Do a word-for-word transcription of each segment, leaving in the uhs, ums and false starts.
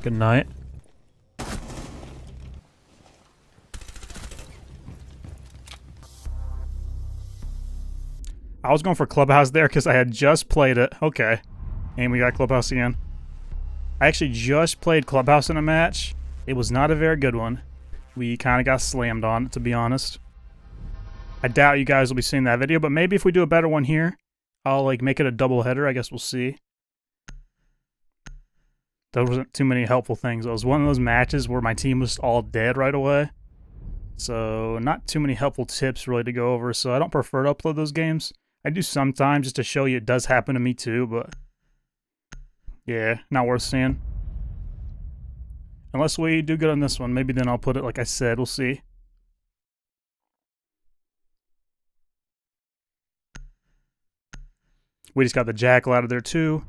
Good night. I was going for Clubhouse there because I had just played it. Okay. And we got Clubhouse again. I actually just played Clubhouse in a match. It was not a very good one. We kind of got slammed on it, to be honest. I doubt you guys will be seeing that video, but maybe if we do a better one here, I'll like make it a double header. I guess we'll see. There wasn't too many helpful things. It was one of those matches where my team was all dead right away. So not too many helpful tips really to go over. So I don't prefer to upload those games. I do sometimes just to show you it does happen to me too, but yeah, not worth seeing. Unless we do good on this one, maybe then I'll put it like I said, we'll see. We just got the Jackal out of there too.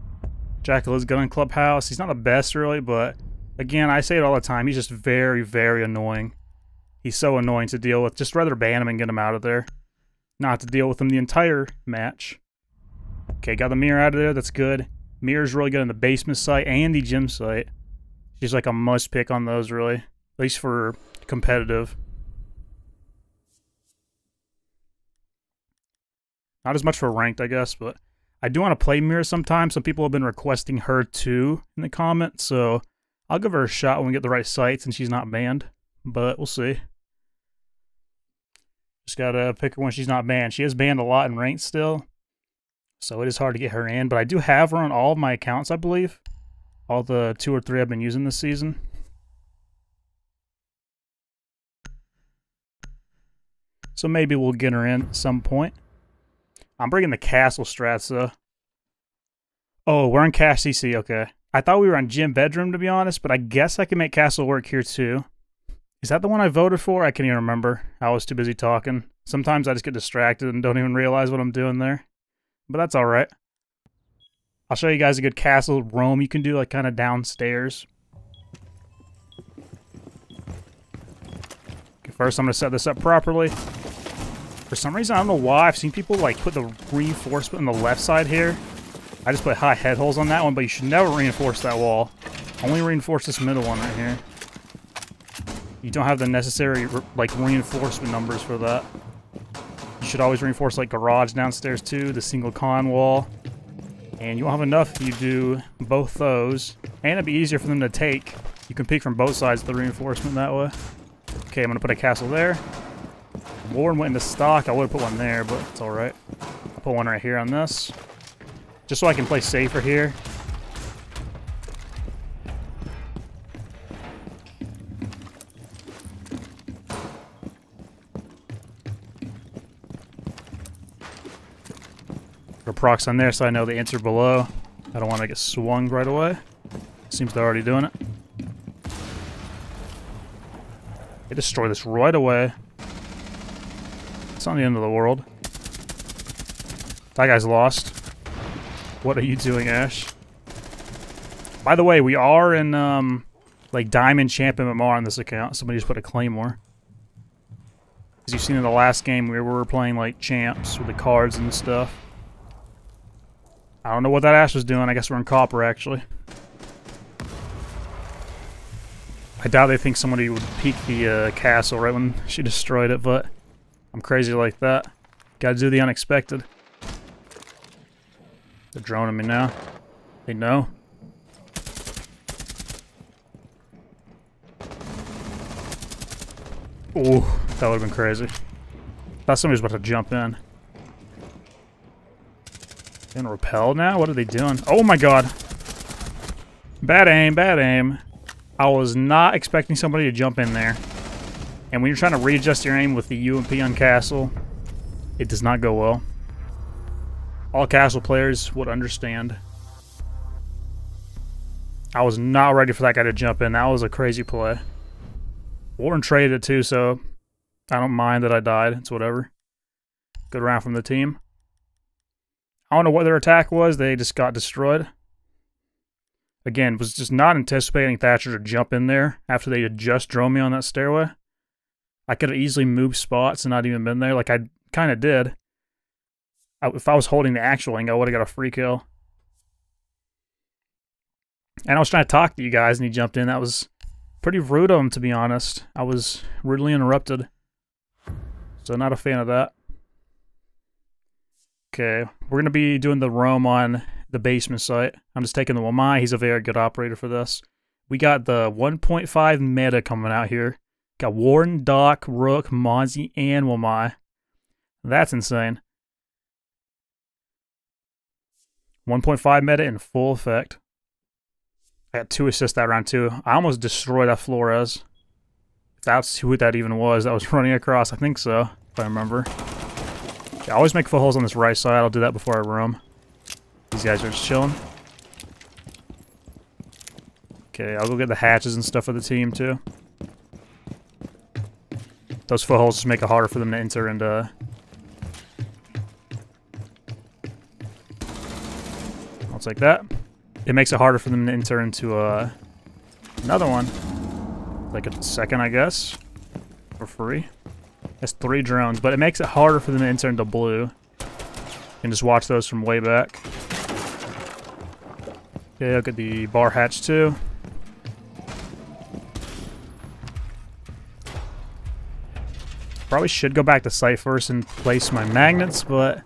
Jackal is good on Clubhouse. He's not the best really, but again, I say it all the time. He's just very, very annoying. He's so annoying to deal with. Just rather ban him and get him out of there. Not to deal with him the entire match. Okay, got the mirror out of there. That's good. Mirror's really good on the basement site and the gym site. She's like a must pick on those, really. At least for competitive. Not as much for ranked, I guess, but I do want to play mirror sometime. Some people have been requesting her too in the comments, so I'll give her a shot when we get the right sites and she's not banned, but we'll see. Just gotta pick her when she's not banned. She is banned a lot in ranked still, so it is hard to get her in, but I do have her on all of my accounts, I believe. All the two or three I've been using this season. So maybe we'll get her in at some point. I'm bringing the castle strats, though. Oh, we're on cash C C, okay. I thought we were on gym bedroom, to be honest, but I guess I can make castle work here, too. Is that the one I voted for? I can't even remember. I was too busy talking. Sometimes I just get distracted and don't even realize what I'm doing there. But that's all right. I'll show you guys a good castle roam you can do, like, kind of downstairs. Okay, first, I'm going to set this up properly. For some reason, I don't know why, I've seen people, like, put the reinforcement on the left side here. I just put high head holes on that one, but you should never reinforce that wall. Only reinforce this middle one right here. You don't have the necessary, like, reinforcement numbers for that. You should always reinforce, like, garage downstairs, too, the single con wall. And you won't have enough if you do both those. And it'll be easier for them to take. You can peek from both sides of the reinforcement that way. Okay, I'm going to put a castle there. Warren went into stock. I would have put one there, but it's all right. I'll put one right here on this. Just so I can play safer here. Procs on there so I know the answer below. I don't want to get swung right away. Seems they're already doing it. They destroy this right away. It's not the end of the world. That guy's lost. What are you doing, Ash? By the way, we are in um, like Diamond, Champ, M M R on this account. Somebody just put a claymore. As you've seen in the last game, we were playing like champs with the cards and stuff. I don't know what that Ash was doing. I guess we're in copper, actually. I doubt they think somebody would peek the uh, castle right when she destroyed it, but I'm crazy like that. Gotta do the unexpected. They're droning me now. They know. Ooh, that would've been crazy. Thought somebody was about to jump in. And repel now? What are they doing? Oh my god. Bad aim, bad aim. I was not expecting somebody to jump in there. And when you're trying to readjust your aim with the U and P on castle, it does not go well. All castle players would understand. I was not ready for that guy to jump in. That was a crazy play. Warren traded it too, so I don't mind that I died. It's whatever. Good round from the team. I don't know what their attack was. They just got destroyed. Again, was just not anticipating Thatcher to jump in there after they had just drove me on that stairway. I could have easily moved spots and not even been there. Like, I kind of did. I, if I was holding the actual angle, I would have got a free kill. And I was trying to talk to you guys, and he jumped in. That was pretty rude of him, to be honest. I was rudely interrupted. So not a fan of that. Okay, we're going to be doing the roam on the basement site. I'm just taking the Wamai. He's a very good operator for this. We got the one point five meta coming out here. Got Warden, Doc, Rook, Monzi, and Wamai. That's insane. one point five meta in full effect. I got two assists that round too. I almost destroyed that Flores. If that's who that even was, that was running across. I think so, if I remember. I always make footholds on this right side. I'll do that before I roam. These guys are just chilling. Okay, I'll go get the hatches and stuff for the team too. Those footholds just make it harder for them to enter and uh... I'll take that. It makes it harder for them to enter into uh, another one. Like a second, I guess. For free. That's three drones, but it makes it harder for them to enter into blue. You can just watch those from way back. Okay, look at the bar hatch too. Probably should go back to site first and place my magnets, but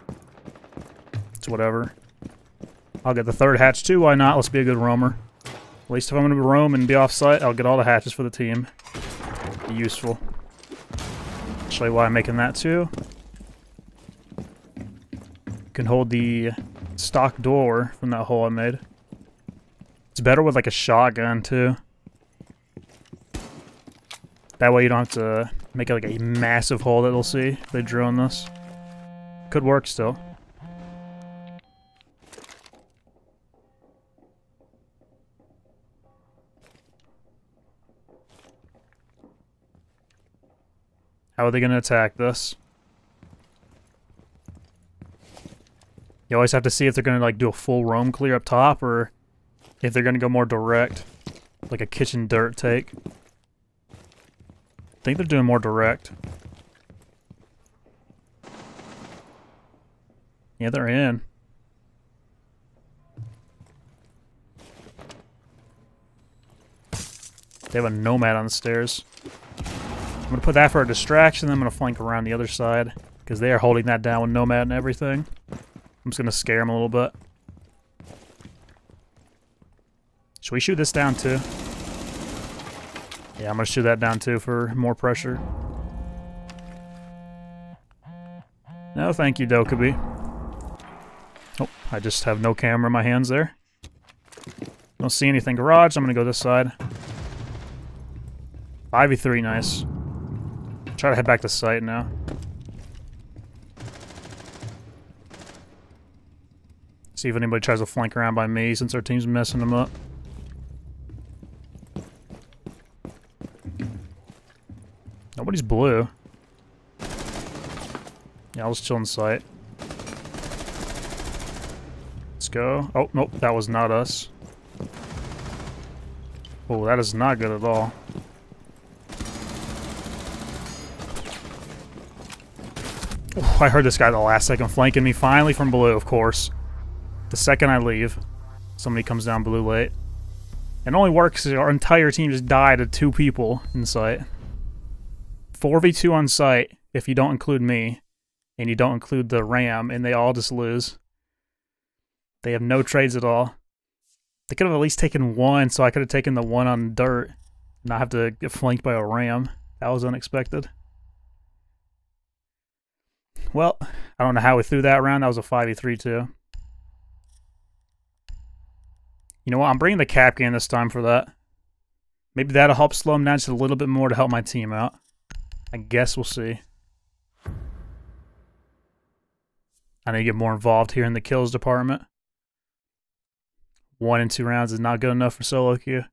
it's whatever. I'll get the third hatch too, why not? Let's be a good roamer. At least if I'm gonna roam and be off site, I'll get all the hatches for the team. Be useful. Actually, why I'm making that too. You can hold the stock door from that hole I made. It's better with like a shotgun too. That way you don't have to make it like a massive hole that they'll see if they drone this. Could work still. How are they going to attack this? You always have to see if they're going to like do a full roam clear up top or if they're going to go more direct. Like a kitchen dirt take. I think they're doing more direct. Yeah, they're in. They have a nomad on the stairs. I'm going to put that for a distraction, then I'm going to flank around the other side, because they are holding that down with Nomad and everything. I'm just going to scare them a little bit. Should we shoot this down too? Yeah, I'm going to shoot that down too for more pressure. No, thank you, Dokubi. Oh, I just have no camera in my hands there. Don't see anything. Garage, I'm going to go this side. five v three, nice. Try to head back to site now. See if anybody tries to flank around by me since our team's messing them up. Nobody's blue. Yeah, I'll just chill in sight. Let's go. Oh, nope, that was not us. Oh, that is not good at all. Oh, I heard this guy the last second flanking me finally from blue, of course. The second I leave, somebody comes down blue late. It only works because our entire team just died to two people in sight. four v two on site if you don't include me, and you don't include the ram, and they all just lose. They have no trades at all. They could have at least taken one, so I could have taken the one on dirt, and not have to get flanked by a ram. That was unexpected. Well, I don't know how we threw that round. That was a five v three too. You know what? I'm bringing the cap can this time for that. Maybe that'll help slow them down just a little bit more to help my team out. I guess we'll see. I need to get more involved here in the kills department. One and two rounds is not good enough for solo queue.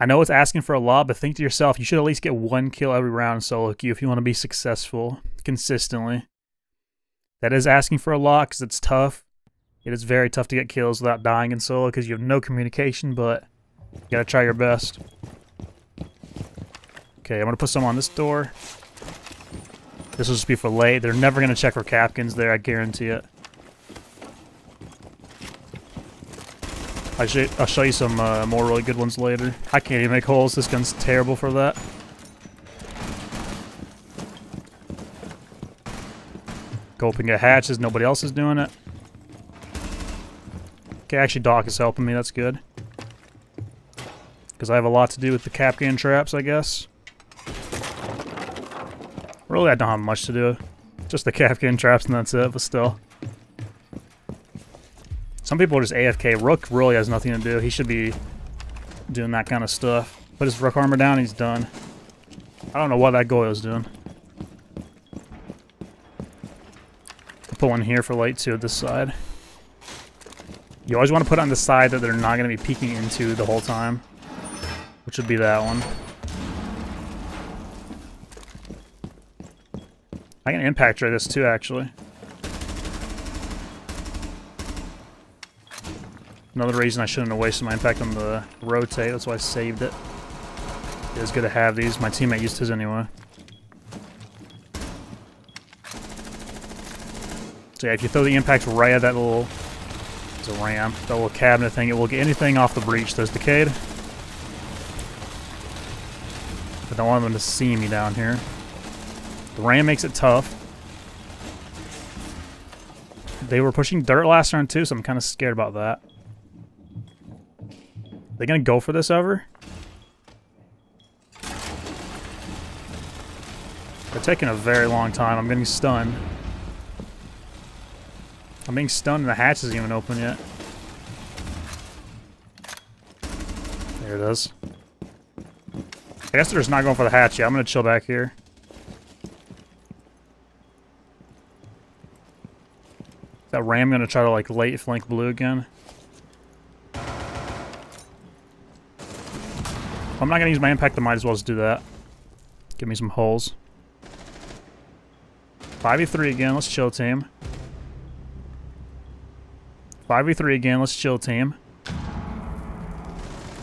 I know it's asking for a lot, but think to yourself, you should at least get one kill every round in solo queue if you want to be successful consistently. That is asking for a lot because it's tough. It is very tough to get kills without dying in solo because you have no communication, but you gotta try your best. Okay, I'm gonna put some on this door. This will just be for late. They're never gonna check for Capkins there, I guarantee it. I should, I'll show you some uh, more really good ones later. I can't even make holes. This gun's terrible for that. Gulping at hatches. Nobody else is doing it. Okay, actually Doc is helping me. That's good. Because I have a lot to do with the Capcan traps, I guess. Really, I don't have much to do. Just the Capcan traps and that's it, but still. Some people are just A F K. Rook really has nothing to do. He should be doing that kind of stuff. Put his Rook armor down, he's done. I don't know what that Goyo's doing. I'll put one here for light too at this side. You always want to put it on the side that they're not going to be peeking into the whole time. Which would be that one. I can impact tray this too, actually. Another reason I shouldn't have wasted my impact on the rotate, that's why I saved it. It is good to have these. My teammate used his anyway. So yeah, if you throw the impact right at that little... It's a ramp, that little cabinet thing, it will get anything off the breach. There's Decayed. I don't want them to see me down here. The ram makes it tough. They were pushing dirt last round too, so I'm kind of scared about that. They gonna go for this over? They're taking a very long time. I'm getting stunned. I'm being stunned and the hatch isn't even open yet. There it is. I guess they're just not going for the hatch yet. I'm gonna chill back here. Is that ram gonna try to like late flank blue again? I'm not going to use my impact, I might as well just do that. Give me some holes. five v three again, let's chill, team. five v three again, let's chill, team.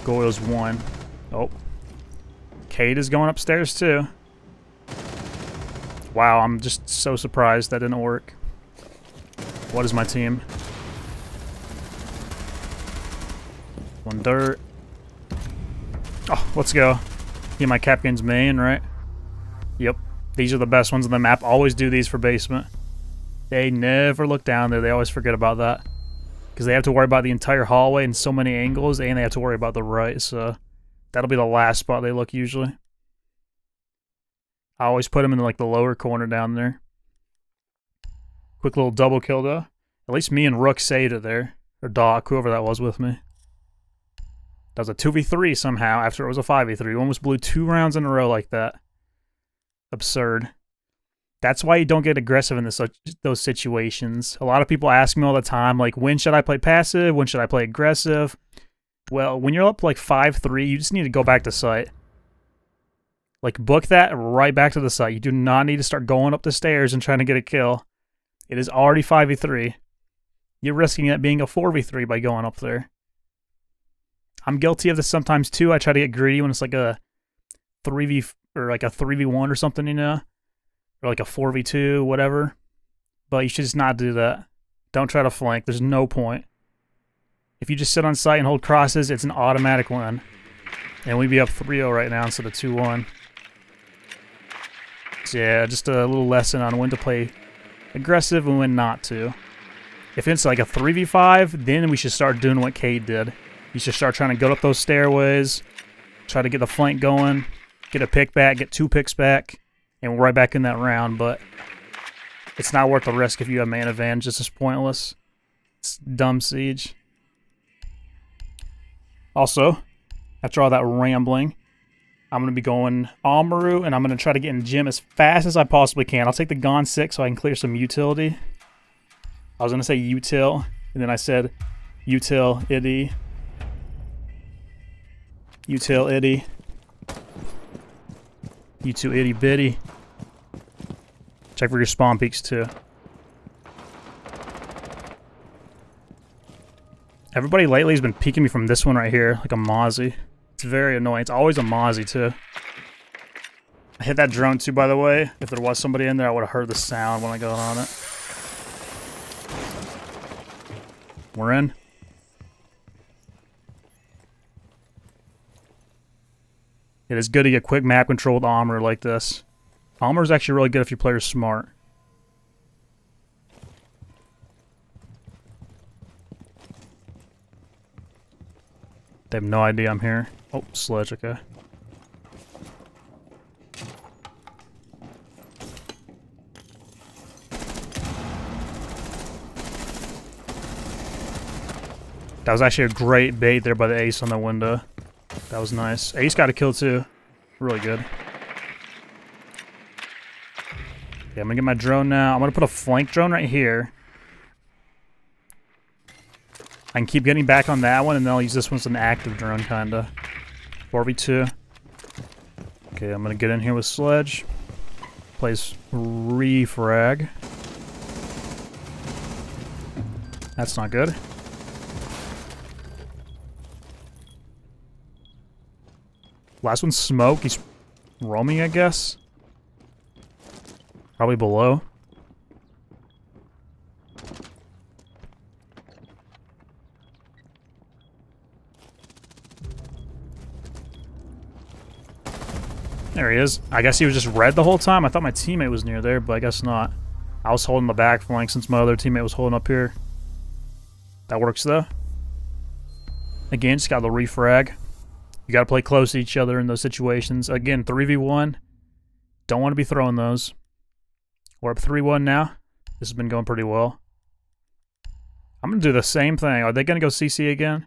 Goyo's one. Oh. Cade is going upstairs, too. Wow, I'm just so surprised that didn't work. What is my team? One dirt. Oh, let's go. Yeah, my Capcan's main, right? Yep. These are the best ones on the map. Always do these for basement. They never look down there. They always forget about that. Because they have to worry about the entire hallway in so many angles, and they have to worry about the right, so... That'll be the last spot they look, usually. I always put them in, like, the lower corner down there. Quick little double kill, though. At least me and Rook saved it there. Or Doc, whoever that was with me. That was a two v three somehow after it was a five v three. We almost blew two rounds in a row like that. Absurd. That's why you don't get aggressive in this, those situations. A lot of people ask me all the time, like, when should I play passive? When should I play aggressive? Well, when you're up like five three, you just need to go back to site. Like, book that right back to the site. You do not need to start going up the stairs and trying to get a kill. It is already five v three. You're risking it being a four v three by going up there. I'm guilty of this sometimes too. I try to get greedy when it's like a three v or like a three v one or something, you know, or like a four v two, whatever. But you should just not do that. Don't try to flank. There's no point. If you just sit on site and hold crosses, it's an automatic win. And we'd be up three oh right now instead of two one. So yeah, just a little lesson on when to play aggressive and when not to. If it's like a three v five, then we should start doing what Cade did. You should start trying to go up those stairways, try to get the flank going, get a pick back, get two picks back, and we're right back in that round. But it's not worth the risk if you have man advantage. It's just pointless. It's dumb siege. Also, after all that rambling, I'm going to be going Amaru, and I'm going to try to get in gym as fast as I possibly can. I'll take the Gon six so I can clear some utility. I was going to say util, and then I said utility. You till itty. You two itty bitty. Check for your spawn peaks too. Everybody lately has been peeking me from this one right here, like a mozzie. It's very annoying. It's always a mozzie too. I hit that drone too, by the way. If there was somebody in there, I would have heard the sound when I got on it. We're in. It is good to get quick map controlled armor like this. Armor is actually really good if your player is smart. They have no idea I'm here. Oh, sledge, okay. That was actually a great bait there by the ace on the window. That was nice. Ace got a kill too. Really good. Yeah, I'm gonna get my drone now. I'm gonna put a flank drone right here. I can keep getting back on that one, and then I'll use this one as an active drone, kinda. four v two. Okay, I'm gonna get in here with sledge. Place refrag. That's not good. Last one's smoke. He's roaming, I guess. Probably below. There he is. I guess he was just red the whole time. I thought my teammate was near there, but I guess not. I was holding the back flank since my other teammate was holding up here. That works, though. Again, just got the refrag. You got to play close to each other in those situations. Again, three v one. Don't want to be throwing those. We're up three one now. This has been going pretty well. I'm going to do the same thing. Are they going to go C C again?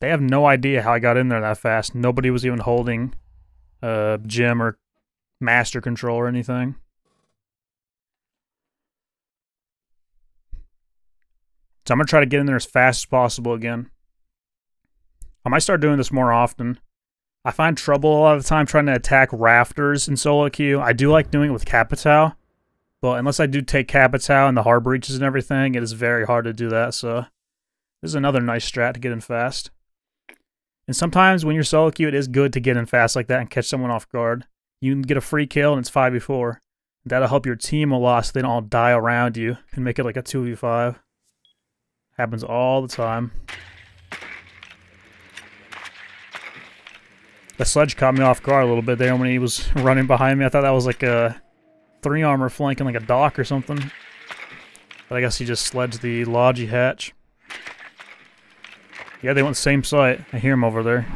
They have no idea how I got in there that fast. Nobody was even holding uh, gym or master control or anything. So I'm going to try to get in there as fast as possible again. I might start doing this more often. I find trouble a lot of the time trying to attack rafters in SoloQ. I do like doing it with Capitao, but unless I do take Capitao and the hard breaches and everything, it is very hard to do that, so this is another nice strat to get in fast. And sometimes when you're SoloQ, it is good to get in fast like that and catch someone off guard. You can get a free kill and it's five v four. That'll help your team a lot so they don't all die around you and make it like a two v five. Happens all the time. The sledge caught me off guard a little bit there when he was running behind me. I thought that was like a three armor flanking like a dock or something. But I guess he just sledged the lodgy hatch. Yeah, they went the same site. I hear him over there.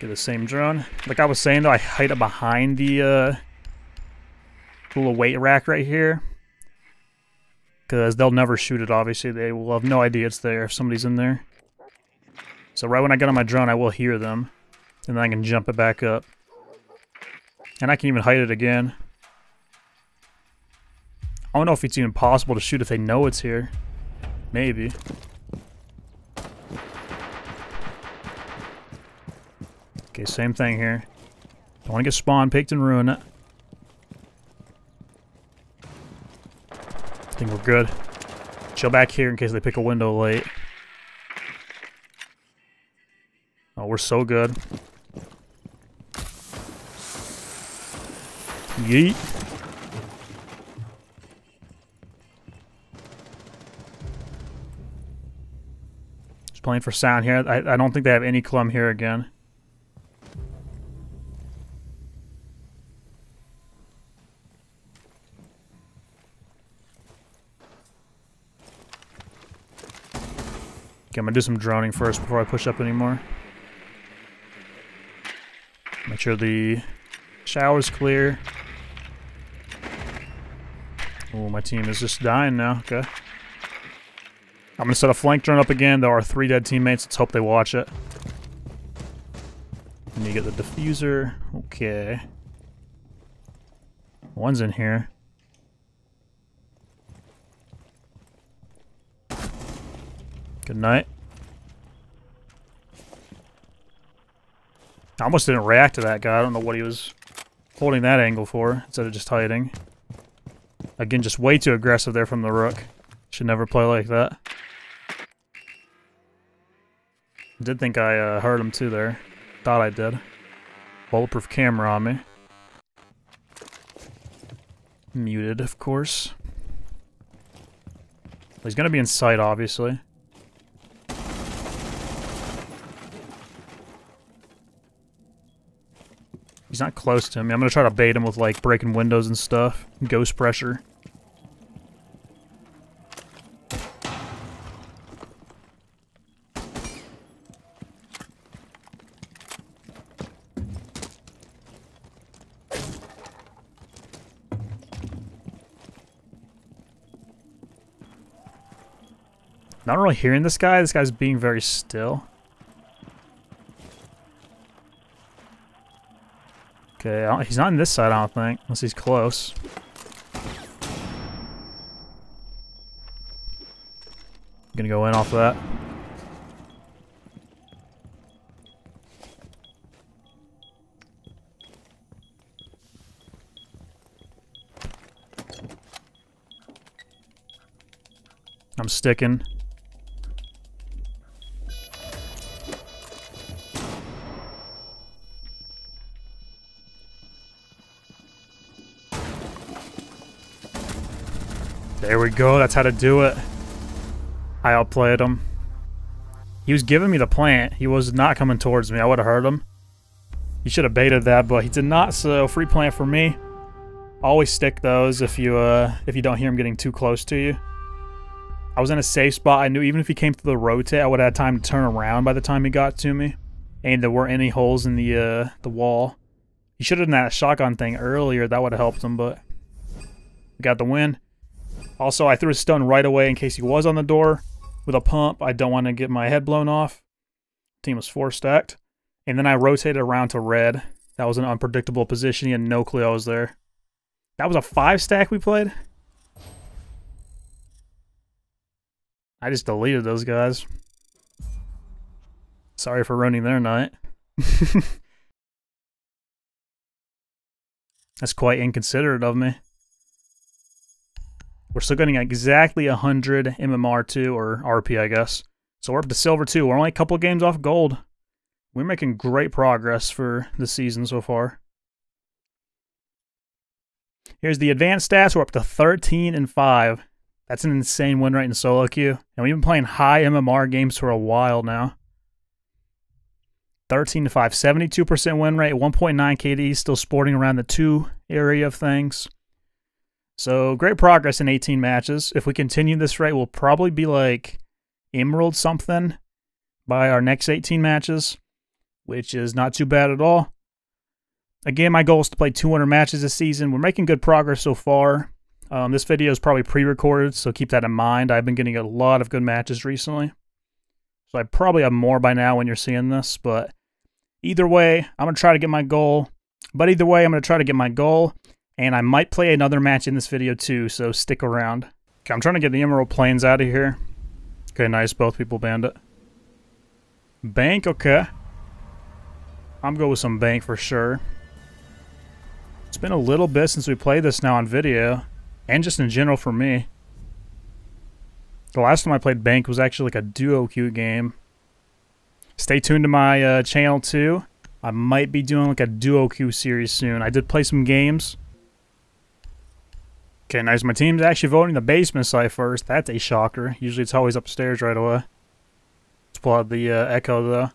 Get the same drone. Like I was saying though, I hide it behind the uh, little weight rack right here. Because they'll never shoot it, obviously. They will have no idea it's there if somebody's in there. So right when I get on my drone, I will hear them, and then I can jump it back up. And I can even hide it again. I don't know if it's even possible to shoot if they know it's here. Maybe. Okay, same thing here. Don't want to get spawn picked and ruin it. I think we're good. Chill back here in case they pick a window late. Oh, we're so good. Yeet. Just playing for sound here. I, I don't think they have any clum here again. Okay, I'm gonna do some droning first before I push up anymore. Make sure the shower's clear. Oh, my team is just dying now. Okay. I'm going to set a flank drone up again. There are three dead teammates. Let's hope they watch it. And you get the diffuser. Okay. One's in here. Good night. I almost didn't react to that guy. I don't know what he was holding that angle for instead of just hiding. Again, just way too aggressive there from the rook. Should never play like that. I did think I uh, heard him too there. Thought I did. Bulletproof camera on me. Muted, of course. He's gonna be in sight, obviously. He's not close to me. I'm gonna try to bait him with like breaking windows and stuff. Ghost pressure. Not really hearing this guy. This guy's being very still. Okay, I don't, he's not on this side, I don't think, unless he's close. I'm gonna go in off that. I'm sticking. There we go, that's how to do it. I outplayed him. He was giving me the plant. He was not coming towards me. I would have heard him. He should have baited that, but he did not, so free plant for me. Always stick those if you uh, if you don't hear him getting too close to you. I was in a safe spot. I knew even if he came through the rotate, I would have had time to turn around by the time he got to me. And there weren't any holes in the, uh, the wall. He should have done that shotgun thing earlier. That would have helped him, but we got the win. Also, I threw a stone right away in case he was on the door with a pump. I don't want to get my head blown off. Team was four stacked. And then I rotated around to red. That was an unpredictable position. He had no clue I was there. That was a five stack we played. I just deleted those guys. Sorry for ruining their night. That's quite inconsiderate of me. We're still getting exactly one hundred M M R two, or R P, I guess. So we're up to silver two. We're only a couple games off gold. We're making great progress for the season so far. Here's the advanced stats. We're up to thirteen and five. That's an insane win rate in SoloQ. And we've been playing high M M R games for a while now. thirteen to five, seventy-two percent win rate, one point nine K D, still sporting around the two area of things. So, great progress in eighteen matches. If we continue this rate, we'll probably be like Emerald something by our next eighteen matches, which is not too bad at all. Again, my goal is to play two hundred matches this season. We're making good progress so far. Um, this video is probably pre-recorded, so keep that in mind. I've been getting a lot of good matches recently. So I probably have more by now when you're seeing this, but either way, I'm going to try to get my goal. But either way, I'm going to try to get my goal. And I might play another match in this video too, so stick around. Okay, I'm trying to get the Emerald Plains out of here. Okay, nice, both people banned it. Bank, okay. I'm going with some Bank for sure. It's been a little bit since we played this now on video, and just in general for me. The last time I played Bank was actually like a duo queue game. Stay tuned to my uh, channel too. I might be doing like a duo queue series soon. I did play some games. Okay, nice. My team's actually voting the basement site first. That's a shocker. Usually it's always upstairs right away. Let's pull out the uh, Echo, though. If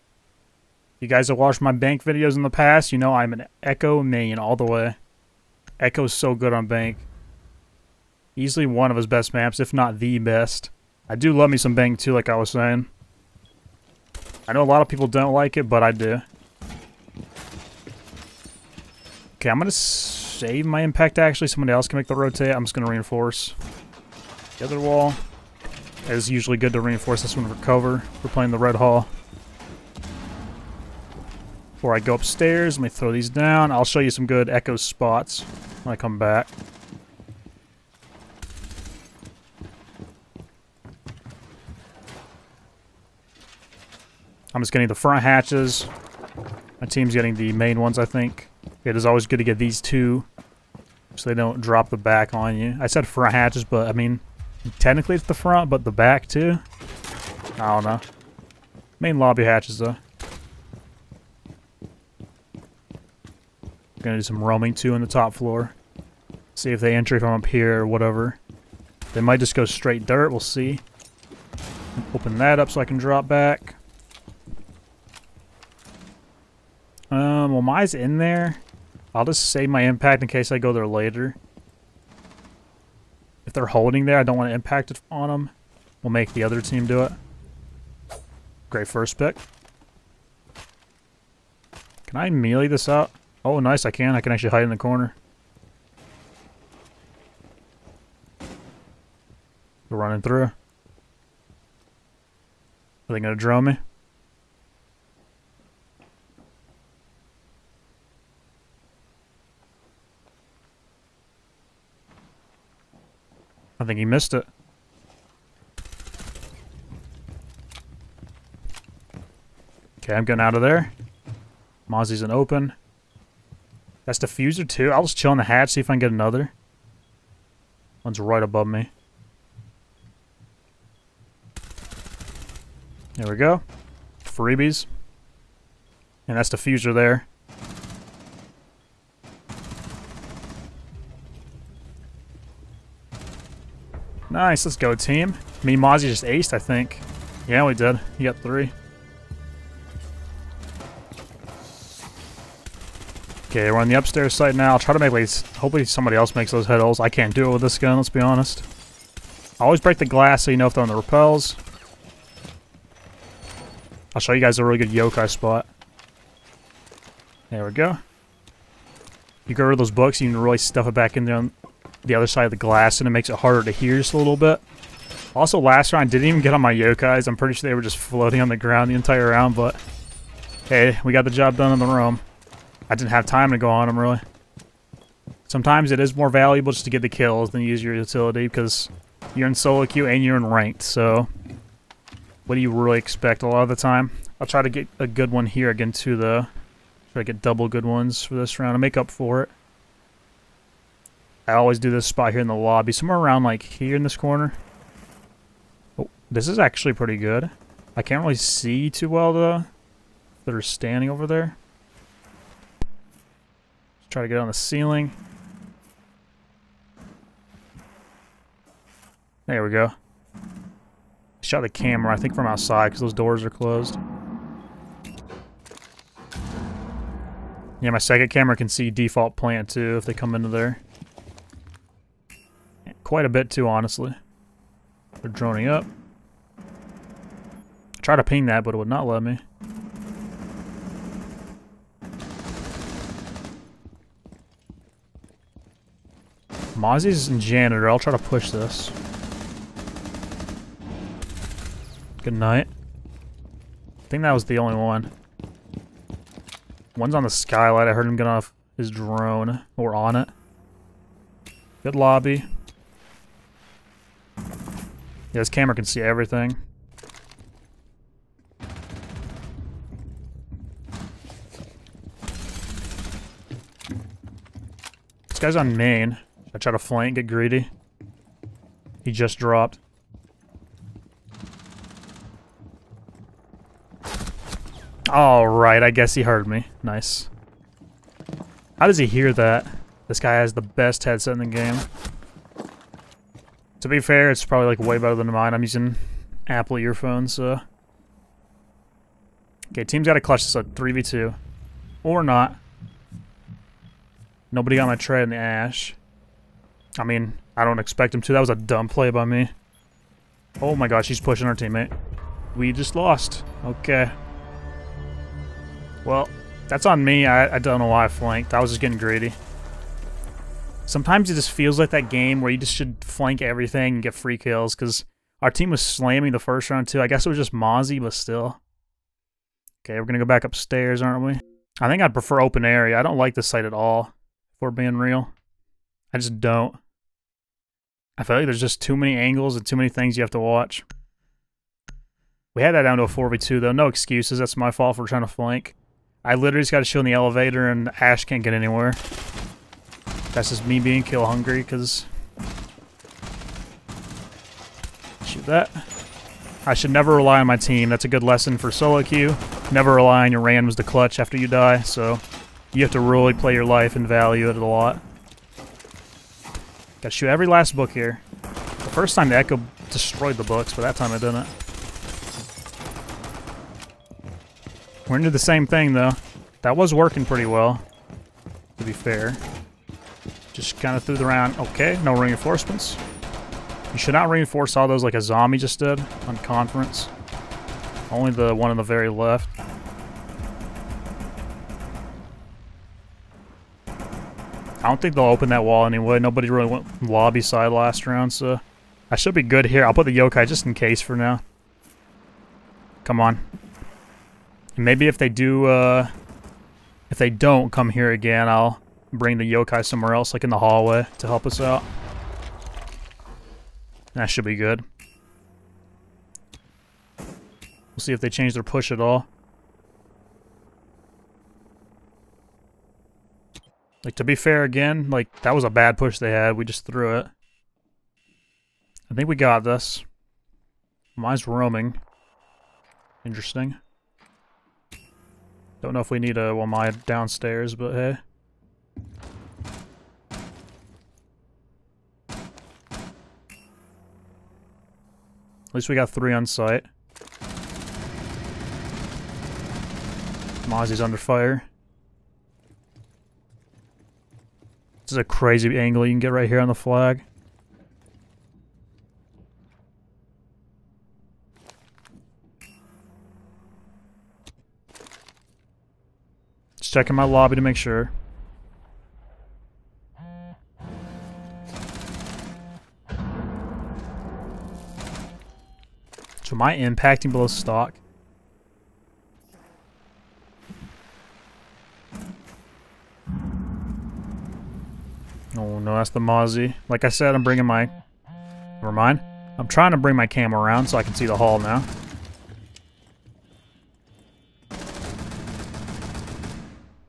you guys have watched my Bank videos in the past, you know I'm an Echo main all the way. Echo's so good on Bank. Easily one of his best maps, if not the best. I do love me some Bank, too, like I was saying. I know a lot of people don't like it, but I do. Okay, I'm going to save my impact, actually. Somebody else can make the rotate. I'm just going to reinforce. The other wall is usually good to reinforce this one for cover. We're playing the red hall. Before I go upstairs, let me throw these down. I'll show you some good Echo spots when I come back. I'm just getting the front hatches. My team's getting the main ones, I think. It is always good to get these two so they don't drop the back on you. I said front hatches, but I mean, technically it's the front, but the back too. I don't know. Main lobby hatches, though. Gonna do some roaming too on the top floor. See if they enter from up here or whatever. They might just go straight dirt, we'll see. Open that up so I can drop back. Um, well, mine's in there. I'll just save my impact in case I go there later. If they're holding there, I don't want to impact it on them. We'll make the other team do it. Great first pick. Can I melee this out? Oh, nice, I can. I can actually hide in the corner. We're running through. Are they going to draw me? I think he missed it. Okay, I'm getting out of there. Mozzie's an open. That's diffuser too. I'll just chill in the hatch, see if I can get another. One's right above me. There we go. Freebies. And that's diffuser there. Nice, let's go team. Me and Mozzie just aced, I think. Yeah, we did. He got three. Okay, we're on the upstairs site now. I'll try to make ways. Hopefully somebody else makes those head holes. I can't do it with this gun, let's be honest. I always break the glass so you know if they're on the rappels. I'll show you guys a really good yokai spot. There we go. You go over those books, you can really stuff it back in there on the other side of the glass, and it makes it harder to hear just a little bit. Also, last round, I didn't even get on my yokais. I'm pretty sure they were just floating on the ground the entire round, but hey, we got the job done in the room. I didn't have time to go on them, really. Sometimes it is more valuable just to get the kills than use your utility, because you're in solo queue and you're in ranked, so what do you really expect a lot of the time? I'll try to get a good one here again too, though. Try to get double good ones for this round to make up for it. I always do this spot here in the lobby, somewhere around like here in this corner. Oh, this is actually pretty good. I can't really see too well though that are standing over there. Just try to get on the ceiling. There we go. Shot the camera, I think, from outside because those doors are closed. Yeah, my second camera can see default plant too if they come into there. Quite a bit too, honestly. They're droning up. I tried to ping that, but it would not let me. Mozzie's in janitor. I'll try to push this. Good night. I think that was the only one. One's on the skylight. I heard him get off his drone. Or on it. Good lobby. Yeah, this camera can see everything. This guy's on main. I try to flank, get greedy. He just dropped. Alright, I guess he heard me. Nice. How does he hear that? This guy has the best headset in the game. To be fair, it's probably like way better than mine. I'm using Apple earphones, so. Okay, team's gotta clutch this up. three v two. Or not. Nobody got my tread in the ash. I mean, I don't expect him to. That was a dumb play by me. Oh my gosh, he's pushing our teammate. We just lost. Okay. Well, that's on me. I, I don't know why I flanked. I was just getting greedy. Sometimes it just feels like that game where you just should flank everything and get free kills, because our team was slamming the first round too. I guess it was just Mozzie, but still. Okay, we're going to go back upstairs, aren't we? I think I'd prefer open area. I don't like this site at all, if we're being real. I just don't. I feel like there's just too many angles and too many things you have to watch. We had that down to a four v two, though. No excuses. That's my fault for trying to flank. I literally just got to chill in the elevator and Ash can't get anywhere. That's just me being kill hungry, because... Shoot that. I should never rely on my team. That's a good lesson for solo queue. Never rely on your randoms to clutch after you die, so... You have to really play your life and value it a lot. Gotta shoot every last book here. The first time the Echo destroyed the books, but that time it didn't. We're into the same thing, though. That was working pretty well. to be fair. Just kind of threw the round. Okay, no reinforcements. You should not reinforce all those like a zombie just did on conference. Only the one on the very left. I don't think they'll open that wall anyway. Nobody really went lobby side last round, so I should be good here. I'll put the yokai just in case for now. Come on. Maybe if they do, uh, if they don't come here again, I'll bring the yokai somewhere else, like in the hallway, to help us out. That should be good. We'll see if they change their push at all. Like, to be fair again, like, that was a bad push they had. We just threw it. I think we got this. Mine's roaming. Interesting. Don't know if we need a, well, my downstairs, but hey. At least we got three on site. Mozzie's under fire. This is a crazy angle you can get right here on the flag. Just checking my lobby to make sure. Am I impacting below stock? Oh no, that's the Mozzie. Like I said, I'm bringing my... Never mind. I'm trying to bring my cam around so I can see the hall now.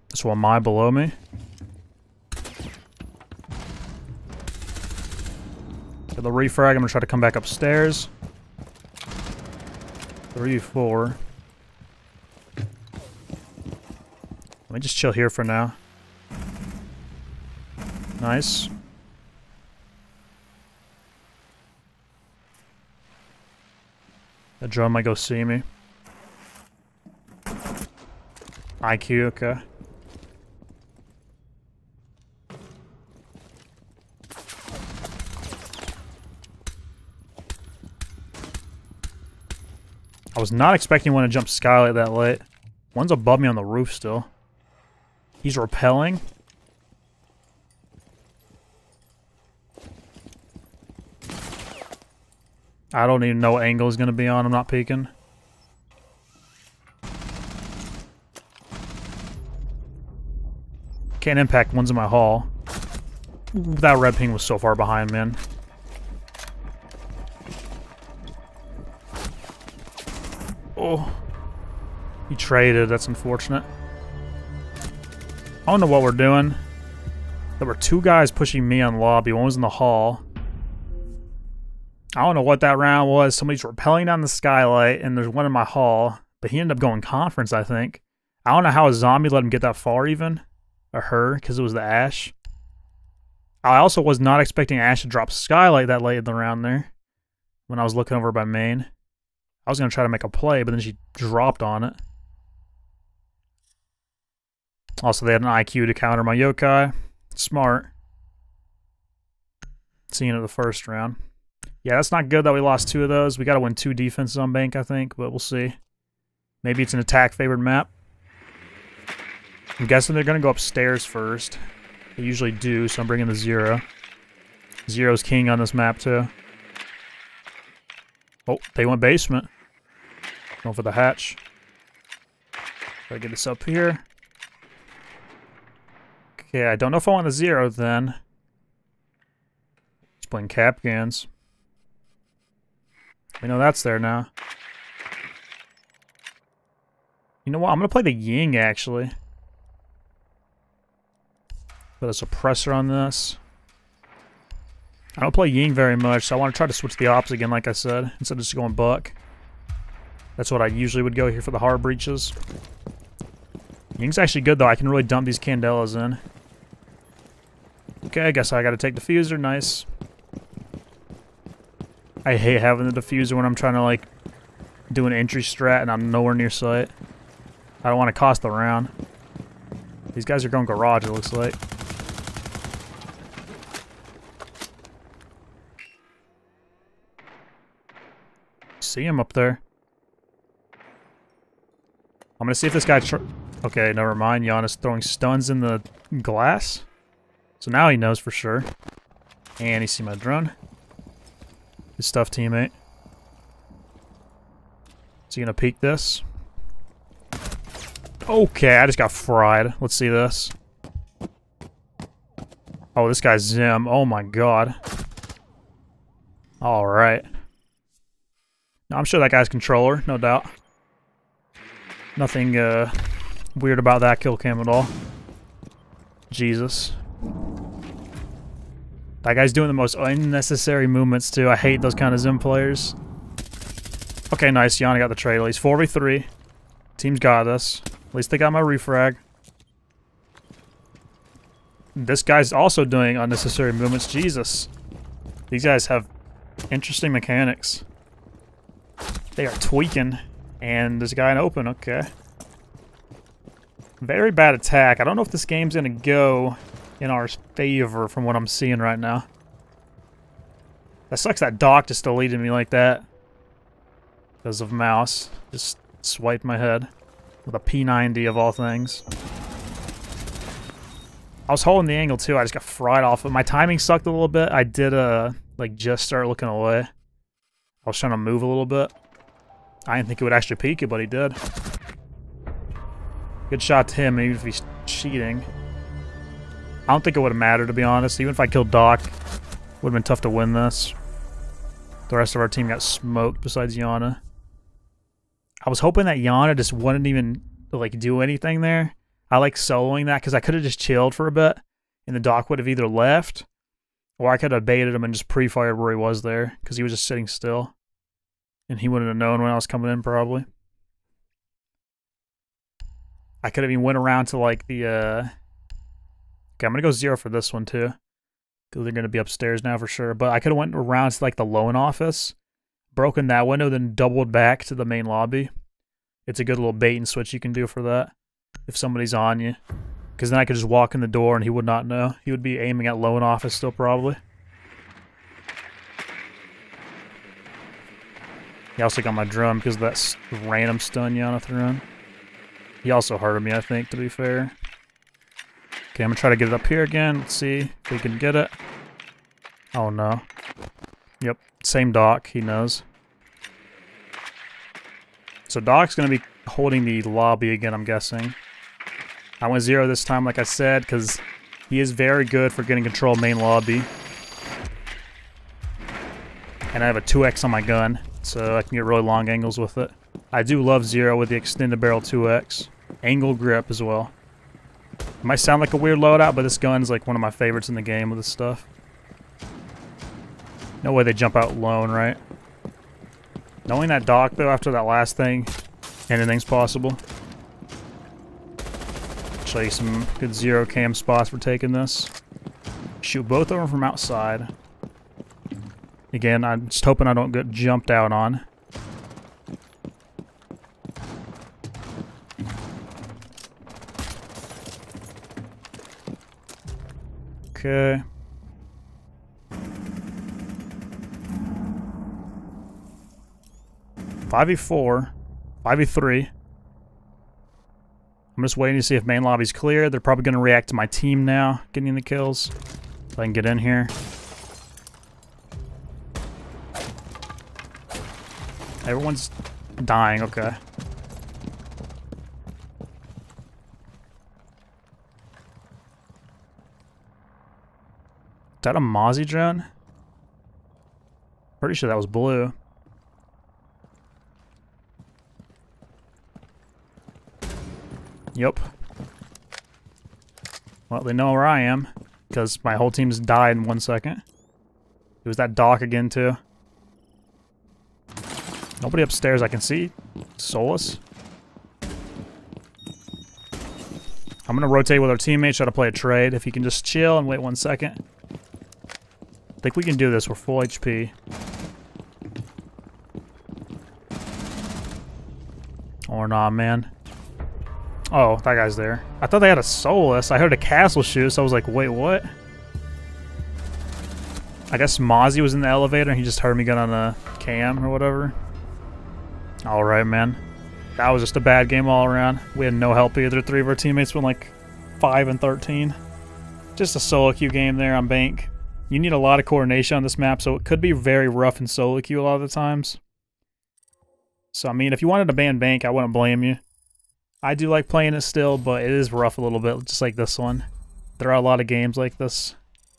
This one, my below me. Get the refrag. I'm gonna try to come back upstairs. Three, four. Let me just chill here for now. Nice. That drone might go see me. I Q, okay. I was not expecting one to jump skylight that late. One's above me on the roof still. He's rappelling. I don't even know what angle he's going to be on. I'm not peeking. Can't impact. One's in my hall. Ooh, that red ping was so far behind, man. Oh, he traded. That's unfortunate. I don't know what we're doing. There were two guys pushing me on lobby. One was in the hall. I don't know what that round was. Somebody's rappelling down the skylight, and there's one in my hall. But he ended up going conference, I think. I don't know how a zombie let him get that far even. Or her, because it was the Ash. I also was not expecting Ash to drop skylight that late in the round there. When I was looking over by main. I was going to try to make a play, but then she dropped on it. Also, they had an I Q to counter my yokai. Smart. Seeing it the first round. Yeah, that's not good that we lost two of those. We got to win two defenses on Bank, I think, but we'll see. Maybe it's an attack-favored map. I'm guessing they're going to go upstairs first. They usually do, so I'm bringing the Zero. Zero's king on this map, too. Oh, they went basement. Going for the hatch. Try to get this up here. Okay, I don't know if I want the Zero then. Just playing Capcans. We know that's there now. You know what? I'm going to play the Ying, actually. Put a suppressor on this. I don't play Ying very much, so I want to try to switch the ops again, like I said, instead of just going Buck. That's what I usually would go here for the hard breaches. Ying's actually good, though. I can really dump these Candelas in. Okay, I guess I got to take Diffuser. Nice. I hate having the Diffuser when I'm trying to, like, do an entry strat and I'm nowhere near sight. I don't want to cost the round. These guys are going garage, it looks like. see him up there. I'm gonna see if this guy tr- Okay, never mind. Giannis throwing stuns in the glass. So now he knows for sure. And he see my drone. Good stuff, teammate. Is he gonna peek this? Okay, I just got fried. Let's see this. Oh, this guy's Zim. Oh my god. Alright. Now, I'm sure that guy's controller, no doubt. Nothing uh, weird about that kill cam at all. Jesus. That guy's doing the most unnecessary movements too. I hate those kind of Zim players. Okay, nice. Yana got the trade at least. four v three. Team's got us. At least they got my refrag. This guy's also doing unnecessary movements. Jesus. These guys have interesting mechanics. They are tweaking. And there's a guy in open. Okay. Very bad attack. I don't know if this game's going to go in our favor from what I'm seeing right now. That sucks that Doc just deleted me like that. Because of mouse. Just swiped my head. With a P ninety of all things. I was holding the angle too, I just got fried off, but my timing sucked a little bit. I did, uh, like, just start looking away. I was trying to move a little bit. I didn't think it would actually peek it, but he did. Good shot to him, even if he's cheating. I don't think it would have mattered, to be honest. Even if I killed Doc, it would have been tough to win this. The rest of our team got smoked, besides Yana. I was hoping that Yana just wouldn't even, like, do anything there. I like soloing that because I could have just chilled for a bit and the Doc would have either left or I could have baited him and just pre-fired where he was there because he was just sitting still and he wouldn't have known when I was coming in probably. I could have even went around to like the... Uh... Okay, I'm going to go zero for this one too because they're going to be upstairs now for sure. But I could have went around to like the loan office, broken that window, then doubled back to the main lobby. It's a good little bait and switch you can do for that. If somebody's on you. Because then I could just walk in the door and he would not know. He would be aiming at loan office still probably. He also got my drum because of that random stun Yana threw in. He also hurt me, I think, to be fair. Okay, I'm going to try to get it up here again. Let's see if we can get it. Oh no. Yep, same Doc, he knows. So Doc's going to be holding the lobby again, I'm guessing. I went zero this time, like I said, because he is very good for getting control of main lobby. And I have a two X on my gun, so I can get really long angles with it. I do love zero with the extended barrel two X. Angle grip as well. It might sound like a weird loadout, but this gun is like one of my favorites in the game with this stuff. No way they jump out lone, right? Knowing that Doc, though, after that last thing, anything's possible. Show you some good zero cam spots for taking this. Shoot both of them from outside. Again, I'm just hoping I don't get jumped out on. Okay. five v four. five v three. I'm just waiting to see if main lobby's clear. They're probably going to react to my team now, getting the kills. If I can get in here. Everyone's dying, okay. Is that a Mozzie drone? Pretty sure that was blue. Yep. Well, they know where I am, because my whole team's died in one second. It was that Doc again, too. Nobody upstairs I can see. Solus. I'm going to rotate with our teammates, try to play a trade. If you can just chill and wait one second. I think we can do this. We're full H P. Or nah, man. Oh, that guy's there. I thought they had a Solus. I heard a castle shoot, so I was like, wait, what? I guess Mozzie was in the elevator and he just heard me get on a cam or whatever. All right, man. That was just a bad game all around. We had no help either. Three of our teammates went like five and thirteen. Just a solo queue game there on Bank. You need a lot of coordination on this map, so it could be very rough in solo queue a lot of the times. So, I mean, if you wanted to ban Bank, I wouldn't blame you. I do like playing it still, but it is rough a little bit, just like this one. There are a lot of games like this.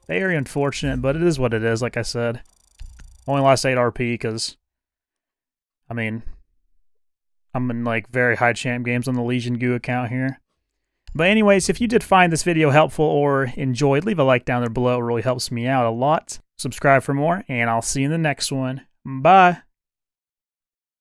Very unfortunate, but it is what it is, like I said. Only lost eight R P because, I mean, I'm in like very high champ games on the Legion Goo account here. But anyways, if you did find this video helpful or enjoyed, leave a like down there below. It really helps me out a lot. Subscribe for more, and I'll see you in the next one. Bye!